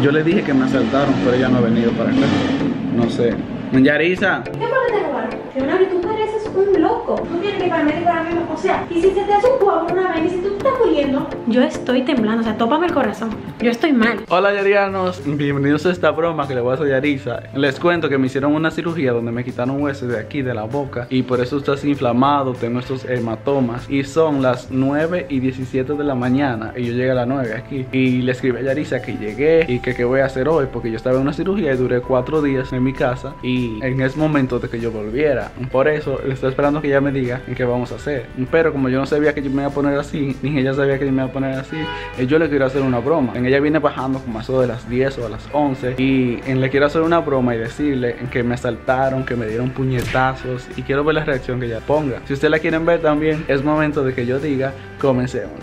Yo le dije que me asaltaron, pero ella no ha venido para acá. No sé. Yarissa. ¿Qué por qué te robaron? Jhonauri, tú pareces un loco. Tú tienes que ir para médico ahora mismo. O sea, y si se te hace un cuadro una vez, y si tú te estás muriendo. Yo estoy temblando, o sea, tópame el corazón. Yo estoy mal. Hola, yarianos. Bienvenidos a esta broma que le voy a hacer a Yarissa. Les cuento que me hicieron una cirugía donde me quitaron huesos de aquí, de la boca. Y por eso estás inflamado, tengo estos hematomas. Y son las 9:17 de la mañana. Y yo llegué a las 9 aquí. Y le escribí a Yarissa que llegué y que qué voy a hacer hoy. Porque yo estaba en una cirugía y duré 4 días en mi casa. Y en ese momento de que yo volviera. Por eso le estoy esperando que ella me diga qué vamos a hacer. Pero como yo no sabía que yo me iba a poner así, ni ella sabía que yo me iba a poner así, yo le quiero hacer una broma. Ella viene bajando como a eso de las 10 o a las 11. Y le quiero hacer una broma y decirle que me asaltaron, que me dieron puñetazos. Y quiero ver la reacción que ella ponga. Si ustedes la quieren ver también, es momento de que yo diga, comencemos.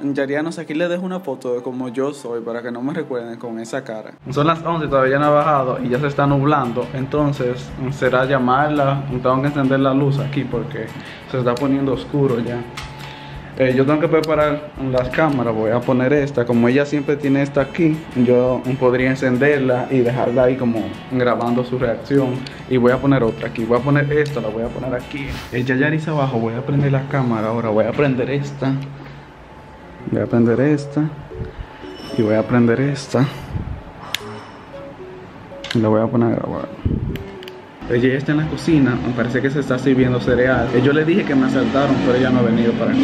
Yarianos, aquí les dejo una foto de como yo soy para que no me recuerden con esa cara. Son las 11 y todavía no ha bajado y ya se está nublando. Entonces será llamarla. Tengo que encender la luz aquí porque se está poniendo oscuro ya. Yo tengo que preparar las cámaras. Voy a poner esta, como ella siempre tiene esta aquí, yo podría encenderla y dejarla ahí como grabando su reacción. Y voy a poner otra aquí, voy a poner esta, la voy a poner aquí. Ella ya hizo abajo, voy a prender la cámara ahora, voy a prender esta. Voy a prender esta. Y voy a prender esta. Y la voy a poner a grabar. Ella está en la cocina. Me parece que se está sirviendo cereal. Yo le dije que me asaltaron, pero ella no ha venido para acá.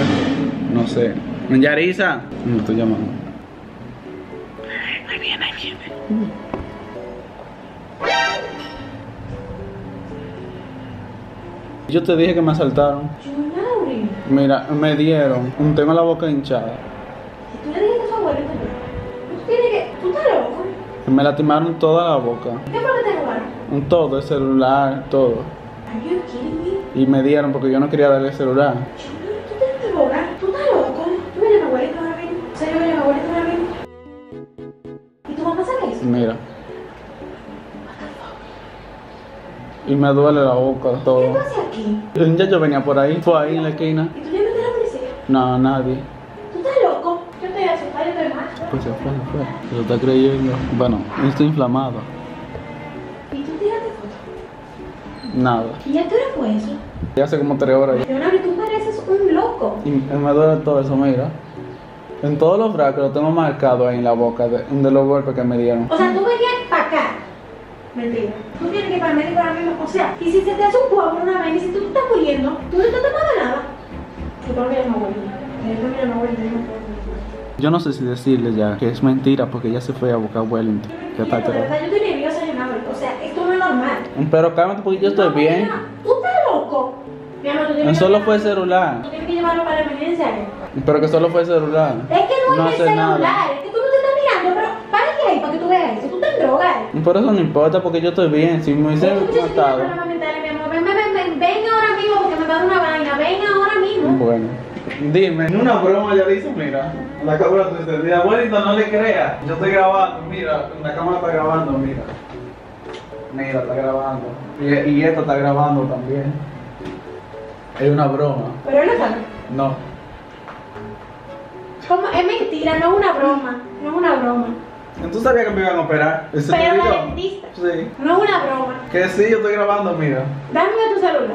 No sé. Yarissa. Me estoy llamando. Ahí viene, ahí viene. Yo te dije que me asaltaron. Jhonauri. Mira, me dieron. Tengo la boca hinchada. ¿Tú le dijiste a su abuelo? ¿Tú estás loco? Me lastimaron toda la boca. ¿Qué por qué te robaron? Todo, el celular, todo. Y me dieron porque yo no quería darle el celular. ¿Tú te equivocas? ¿Tú estás loco? ¿Tú vienes a mi abuelito ahora mismo? ¿Serio vienes a mi abuelito ahora mismo? ¿Y tu mamá sabe eso? Mira. Y me duele la boca, todo. ¿Qué pasa aquí? Ya yo venía por ahí, fue ahí en la esquina. ¿Y tú le metiste a la policía? No, nadie. ¿Tú estás loco? Yo estoy asustado, yo estoy mal. Pues se fue, se lo está creyendo. Bueno, estoy inflamado. ¿Y tú tiraste foto? Nada. ¿Y a qué hora fue eso? Ya hace como 3 horas. Leonardo, tú pareces un loco. Y me duele todo eso, mira. En todos los brazos lo tengo marcado ahí en la boca de los golpes que me dieron. O sea, tú venías para acá. Mentira. Tú tienes que ir para el médico ahora mismo. O sea, y si se te hace un cuadro una vaina, y si tú te estás muriendo, tú no te has tomado nada. Yo no sé si decirle ya que es mentira porque ella se fue a buscar Wellington. Yo estoy nerviosa, o sea, esto no es normal. Pero cálmate porque yo estoy bien. Tú estás loco. Mi amor, tú tienes que... Solo fue el celular. Tú tienes que llevarlo para la emergencia. Pero que solo fue el celular. Es que no es el celular. Por eso no importa, porque yo estoy bien. Si me hubiese matado. Ven ahora mismo porque me va a dar una vaina. Ven ahora mismo. Bueno, dime. En una broma ya le hice, mira. La cámara está encendida. Abuelita, no le creas. Yo estoy grabando, mira. La cámara está grabando, mira. Mira, está grabando. Y esta está grabando también. Es una broma. ¿Pero él lo sabe? No. ¿Cómo? Es mentira, no es una broma. No es una broma. ¿Tú sabías que me iban a operar? ¿Pero la dentista? Sí. No es una broma. Que sí, yo estoy grabando, mira. Dame tu celular.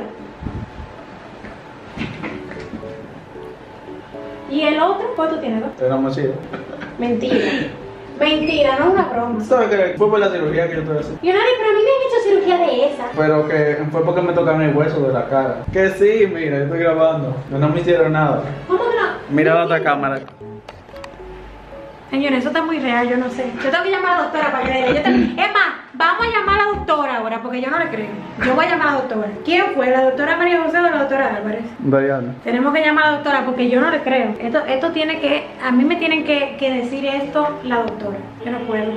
¿Y el otro? ¿Cuánto tienes? Era más chido. Mentira. Mentira, no es una broma. ¿Sabes qué? Fue por la cirugía que yo te voy a hacer. Jhonauri, pero a mí me han hecho cirugía de esa. Pero que fue porque me tocaron el hueso de la cara. Que sí, mira, yo estoy grabando. No me hicieron nada. ¿Cómo que no? Mira la otra cámara. Señores, eso está muy real, yo no sé. Yo tengo que llamar a la doctora para que le diga. Es más, vamos a llamar a la doctora ahora porque yo no le creo. Yo voy a llamar a la doctora. ¿Quién fue? ¿La doctora María José o la doctora Álvarez? Mariana. Tenemos que llamar a la doctora porque yo no le creo. Esto tiene que... A mí me tienen que decir esto la doctora. Yo no puedo.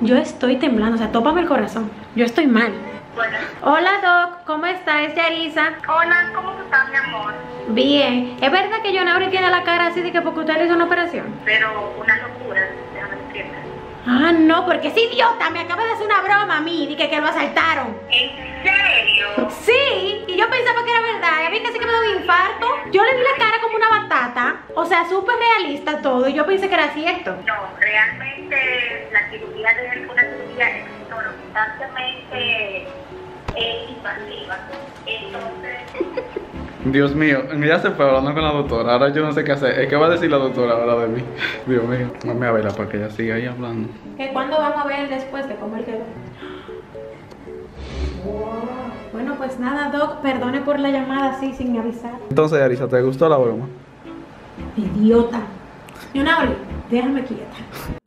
Yo estoy temblando, o sea, tópame el corazón. Yo estoy mal. Buenas. Hola, Doc, ¿cómo está? Es Yarissa. Hola, ¿cómo tú estás, mi amor? Bien. ¿Es verdad que Jhonauri tiene la cara así de que porque usted le hizo una operación? Pero una locura, déjame explicar. Ah, no, porque es idiota, me acaba de hacer una broma a mí, dije que lo asaltaron. ¿En serio? Sí, y yo pensaba que era verdad, ya vi que se quedó de infarto. Yo le vi la cara como una batata, o sea, súper realista todo, y yo pensé que era cierto. No, realmente la cirugía de él fue una cirugía exorbitantemente invasiva, entonces... Dios mío, ya se fue hablando con la doctora. Ahora yo no sé qué hacer. ¿Qué va a decir la doctora ahora de mí? Dios mío, vamos a verla para que ella siga ahí hablando. ¿Que cuándo vamos a ver después de comer quedó? Wow. Bueno, pues nada, Doc, perdone por la llamada así sin avisar. Entonces, Yarissa, ¿te gustó la broma? Idiota. Jhonauri, déjame quieta.